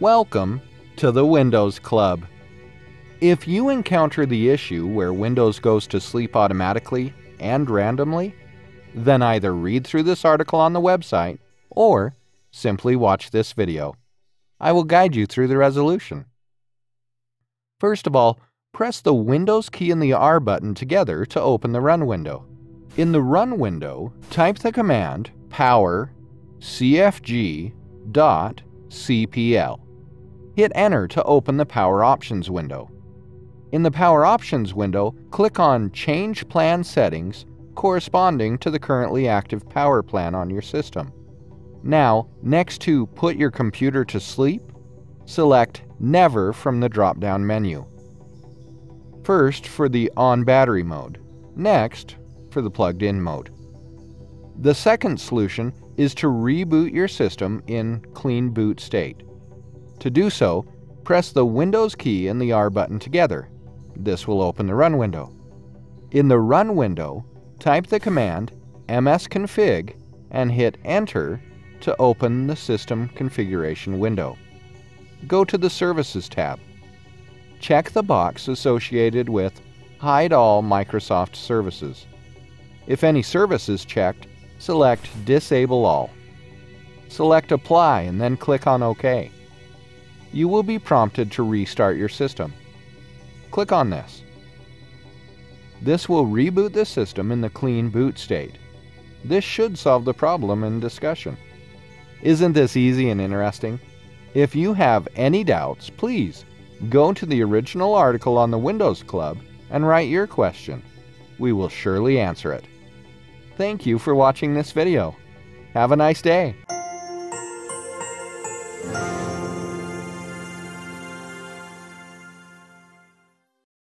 Welcome to the Windows Club. If you encounter the issue where Windows goes to sleep automatically and randomly, then either read through this article on the website or simply watch this video. I will guide you through the resolution. First of all, press the Windows key and the R button together to open the Run window. In the Run window, type the command powercfg.cpl. Hit Enter to open the Power Options window. In the Power Options window, click on Change Plan Settings corresponding to the currently active power plan on your system. Now, next to Put Your Computer to Sleep, select Never from the drop-down menu. First for the On Battery mode, next for the Plugged-in mode. The second solution is to reboot your system in Clean Boot state. To do so, press the Windows key and the R button together. This will open the Run window. In the Run window, type the command MSConfig and hit Enter to open the System Configuration window. Go to the Services tab. Check the box associated with Hide All Microsoft Services. If any service is checked, select Disable All. Select Apply and then click on OK. You will be prompted to restart your system. Click on this. This will reboot the system in the Clean Boot state. This should solve the problem in discussion. Isn't this easy and interesting? If you have any doubts, please go to the original article on the Windows Club and write your question. We will surely answer it. Thank you for watching this video. Have a nice day.